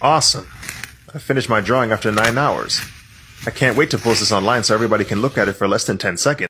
Awesome. I finished my drawing after 9 hours. I can't wait to post this online so everybody can look at it for less than 10 seconds.